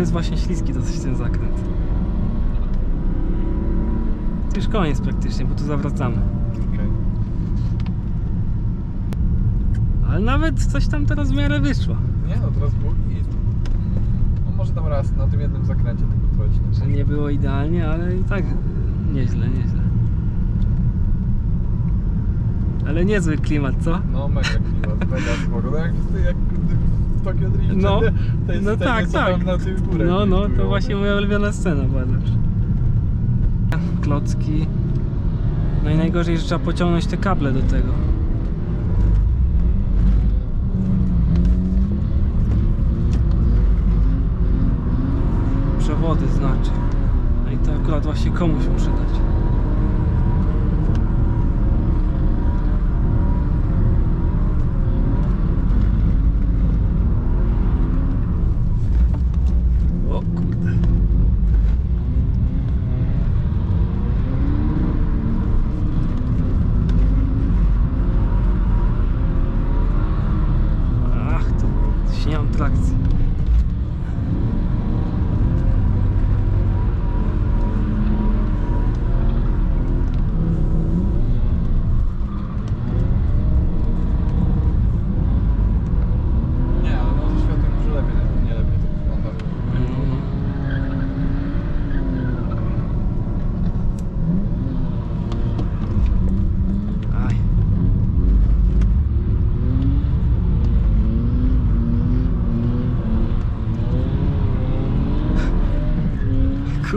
jest właśnie śliski dosyć ten zakręt. To już koniec praktycznie, bo tu zawracamy. Okay. Ale nawet coś tam teraz w miarę wyszło. Nie no, teraz był i... No może tam raz na tym jednym zakręcie tylko trochę. Że nie było idealnie, ale i tak nieźle, nieźle. Ale niezły klimat, co? No mega klimat, mega sporo. No jak w Tokio Drift, no, tej no scenie, tak, co tak. Tam na tych górach. No, no, to właśnie moja ulubiona scena była też. Klocki. No i najgorzej, że trzeba pociągnąć te kable do tego. Przewody znaczy. No i to akurat właśnie komuś muszę dać.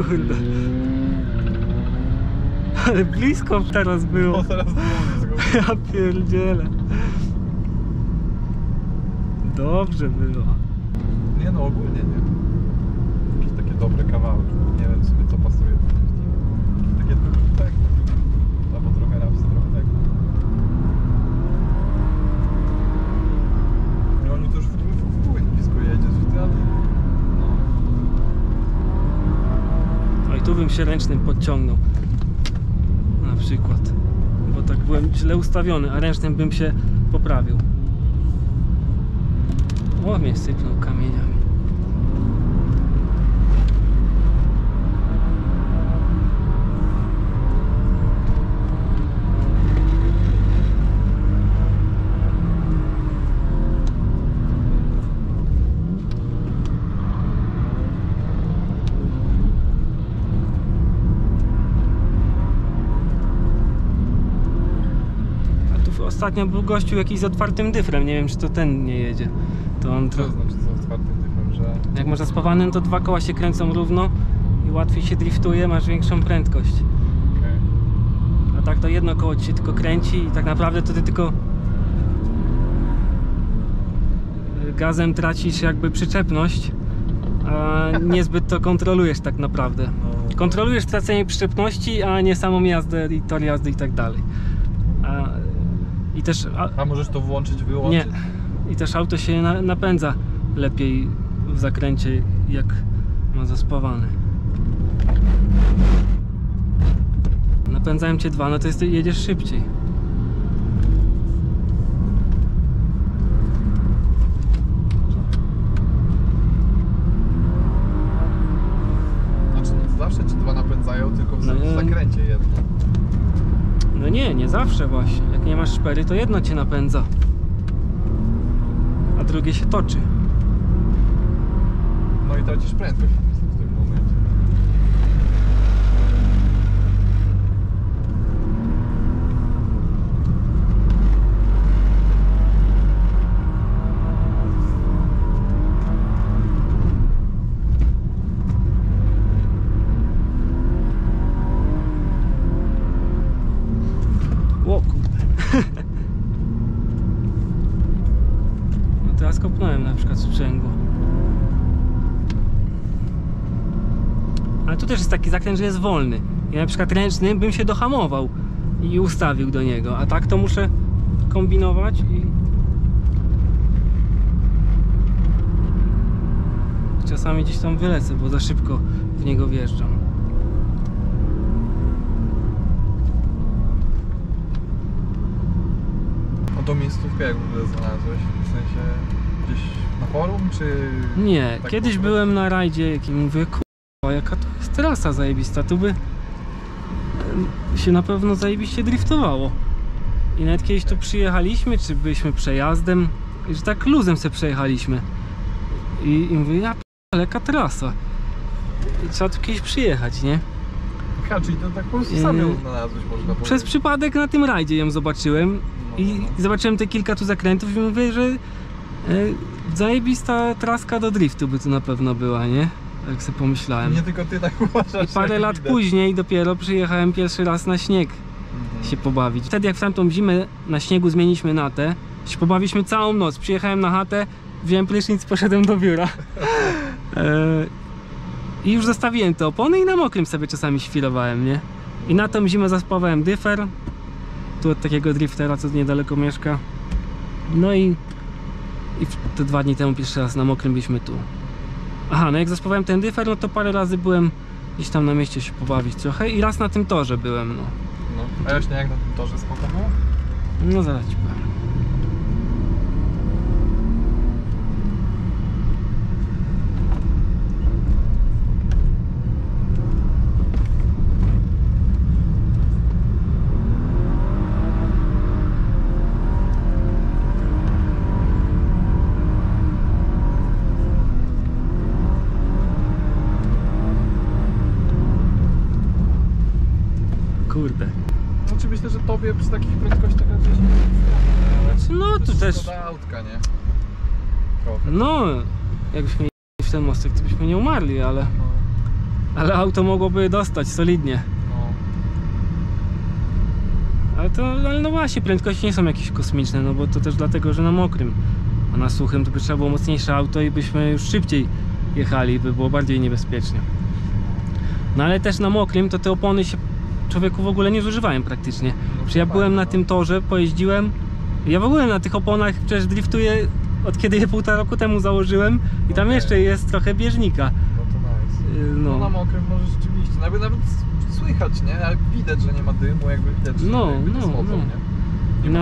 Kurde. Ale blisko teraz było. No teraz było. Ja pierdzielę. Dobrze było. Nie no, ogólnie nie. Jakieś takie dobre kawałki. Nie wiem sobie co pasuje do tych filmów. Takie tak. Albo trochę rapsy, trochę tak. I oni to już w pół blisko jedziesz, że ty tu bym się ręcznym podciągnął na przykład, bo tak byłem źle ustawiony, a ręcznym bym się poprawił. O, mnie sypnął kamieniami. Ostatnio był gościu jakiś z otwartym dyfrem, nie wiem czy to ten nie jedzie. To on trochę... znaczy z otwartym dyfrem, że... Jak masz zaspawanym, to dwa koła się kręcą równo i łatwiej się driftuje, masz większą prędkość. Okay. A tak to jedno koło ci się tylko kręci i tak naprawdę to ty tylko gazem tracisz jakby przyczepność, a niezbyt to kontrolujesz tak naprawdę. No. Kontrolujesz tracenie przyczepności, a nie samą jazdę i tor jazdy i tak dalej. I też, a możesz to włączyć, wyłączyć? Nie. I też auto się napędza lepiej w zakręcie, jak ma zaspawane. Napędzają cię dwa, no to jest, jedziesz szybciej. Znaczy nie zawsze ci dwa napędzają, tylko w zakręcie jedno. No nie, nie zawsze właśnie. Jak nie masz szpery, to jedno cię napędza, a drugie się toczy. No i tracisz prędkość w tym momencie. Kopnąłem na przykład sprzęgło. Ale tu też jest taki zakręt, że jest wolny. Ja na przykład ręcznym bym się dohamował i ustawił do niego, a tak to muszę kombinować i... Czasami gdzieś tam wylecę, bo za szybko w niego wjeżdżam. O, tą miejscówkę jak w ogóle znalazłeś? W sensie... Gdzieś na forum, czy... Nie, tak kiedyś byłem na rajdzie i mówię, kurwa, jaka to jest trasa zajebista, tu by się na pewno zajebiście driftowało. I nawet kiedyś tu przyjechaliśmy, czy byliśmy przejazdem, że tak luzem sobie przejechaliśmy. I mówię, ja p***a, jaka trasa. I trzeba tu kiedyś przyjechać, nie? Ha, czyli to tak po prostu sam ją znalazłeś, można powiedzieć. Przez przypadek na tym rajdzie ją zobaczyłem. No. I zobaczyłem te kilka tu zakrętów i mówię, że zajebista traska do driftu by tu na pewno była, nie? Tak sobie pomyślałem. Nie tylko ty tak uważasz. I parę lat później dopiero przyjechałem pierwszy raz na śnieg się pobawić. Wtedy jak w tamtą zimę na śniegu zmieniliśmy natę, się pobawiliśmy całą noc. Przyjechałem na chatę, wziąłem prysznic, poszedłem do biura. I już zostawiłem te opony i na mokrym sobie czasami świrowałem, nie? I na tą zimę zaspawałem dyfer. Tu od takiego driftera, co niedaleko mieszka. No i te 2 dni temu pierwszy raz na mokrym byliśmy tu. Aha, no jak zaspawałem ten dyfer, no to parę razy byłem gdzieś tam na mieście się pobawić trochę i raz na tym torze byłem, no. No, a właśnie jak na tym torze spoko było? No zaraz ci powiem. Kurde. Znaczy myślę, że tobie przy takich prędkościach raczej się nie znaczy, no tu też... Szkoda autka, nie? Trochę. No, jakbyśmy nie w ten mostek, to byśmy nie umarli, ale... No. Ale auto mogłoby dostać solidnie. No. Ale to, ale no właśnie, prędkości nie są jakieś kosmiczne, no bo to też dlatego, że na mokrym. A na suchym to by trzeba było mocniejsze auto i byśmy już szybciej jechali, by było bardziej niebezpiecznie. No ale też na mokrym to te opony się... Człowieku w ogóle nie zużywałem praktycznie. Przecież ja byłem na tym torze, pojeździłem. Ja w ogóle na tych oponach przecież driftuję od kiedy je 1,5 roku temu założyłem i tam jeszcze jest trochę bieżnika. No to nice. No na mokrym może rzeczywiście, nawet słychać, nie? Ale widać, że nie ma dymu, jakby widać, że nie słodzą, nie? Nie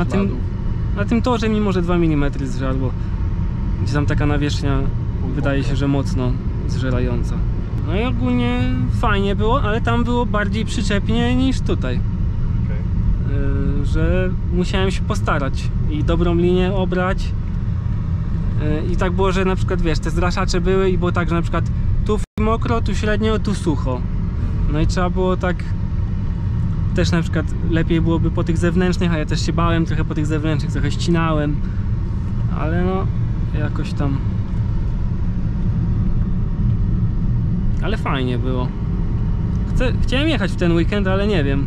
na tym torze mimo, że 2 mm zżarło. Gdzie tam taka nawierzchnia wydaje się, że mocno zżerająca. No i ogólnie fajnie było, ale tam było bardziej przyczepnie niż tutaj. Okay. Że musiałem się postarać i dobrą linię obrać. I tak było, że na przykład wiesz, te zraszacze były i było tak, że na przykład tu mokro, tu średnio, tu sucho. No i trzeba było tak też na przykład lepiej byłoby po tych zewnętrznych, a ja też się bałem trochę po tych zewnętrznych, trochę ścinałem. Ale no jakoś tam... Ale fajnie było. Chciałem jechać w ten weekend, ale nie wiem.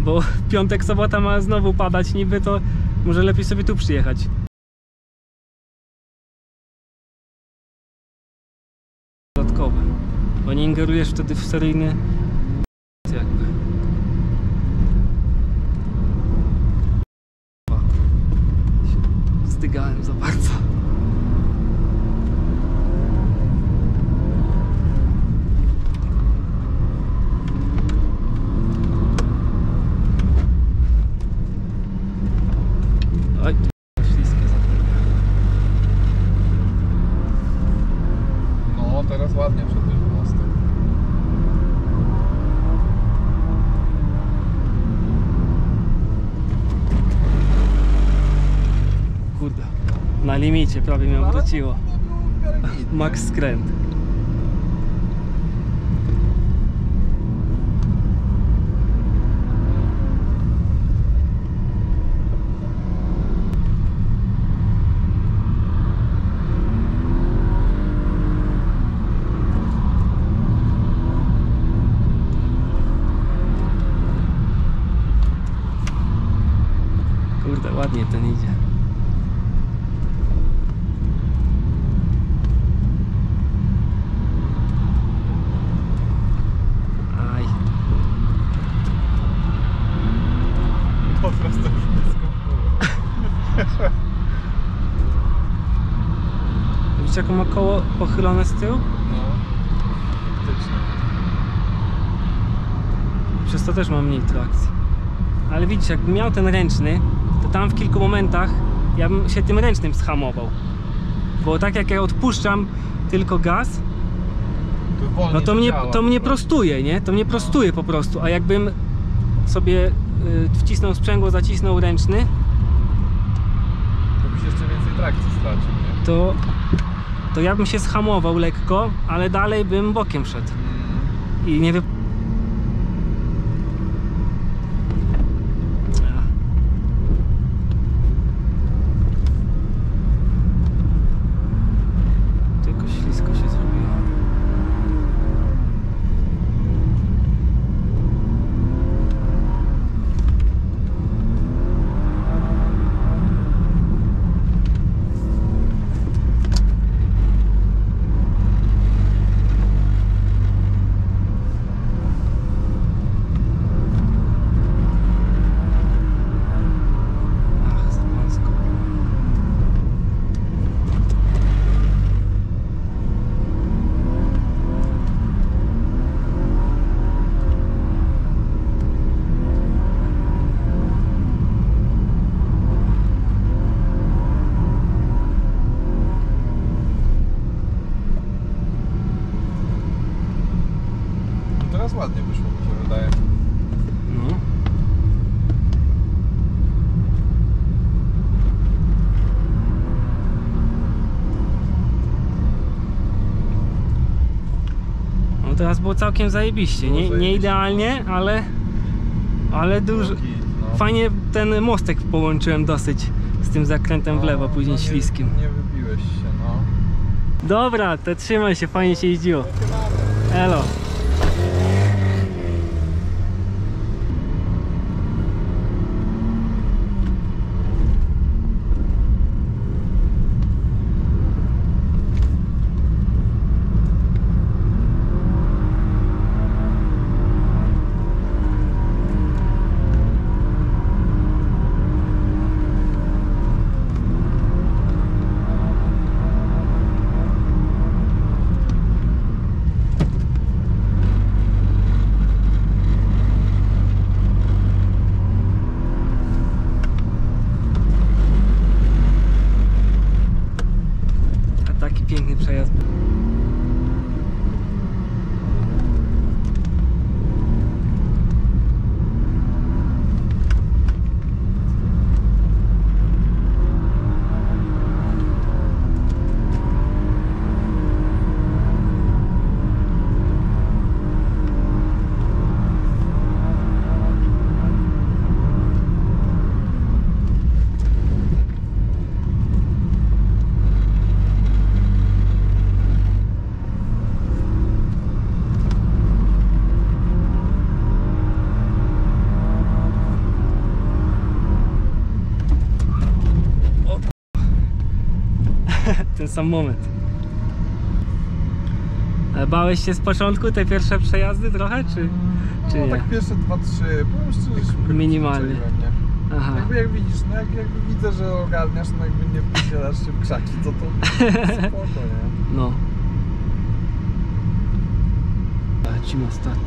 Bo piątek, sobota ma znowu padać niby, to może lepiej sobie tu przyjechać. Dodatkowe. Bo nie ingerujesz wtedy w seryjny... jakby. Zdygałem za bardzo. Na limicie prawie mi obróciło. Max skręt. Kurde, ładnie ten idzie. Widzisz jaką ma koło pochylone z tyłu? No, faktycznie. Przez to też mam mniej trakcji. Ale widzisz, jakbym miał ten ręczny, to tam w kilku momentach ja bym się tym ręcznym schamował. Bo tak jak ja odpuszczam tylko gaz, no to mnie prostuje, nie? To mnie prostuje po prostu, a jakbym sobie wcisnął sprzęgło, zacisnął ręczny, to byś jeszcze więcej trakcji stracił, nie? To ja bym się zhamował lekko, ale dalej bym bokiem szedł. I nie wiem. Ładnie wyszło, mi się wydaje. No. No teraz było całkiem zajebiście. Było zajebiście. Nie idealnie, ale dużo. No. Fajnie ten mostek połączyłem dosyć z tym zakrętem w lewo, później śliskim. Nie wybiłeś się, no. Dobra, to trzymaj się, fajnie się jeździło. Elo. Ten sam moment. Ale bałeś się z początku te pierwsze przejazdy trochę, czy no, nie? Tak pierwsze 2-3, powiem szczerze, minimalnie. Aha. Jakby jak widzisz, no jakby widzę, że ogarniasz, no jakby nie wpielasz się w krzaki, to spoko, nie? No. Lecimy ostatni.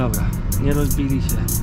Dobra, nie rozbili się.